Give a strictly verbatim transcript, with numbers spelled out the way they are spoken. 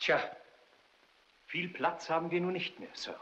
Tja, viel Platz haben wir nun nicht mehr, Sir.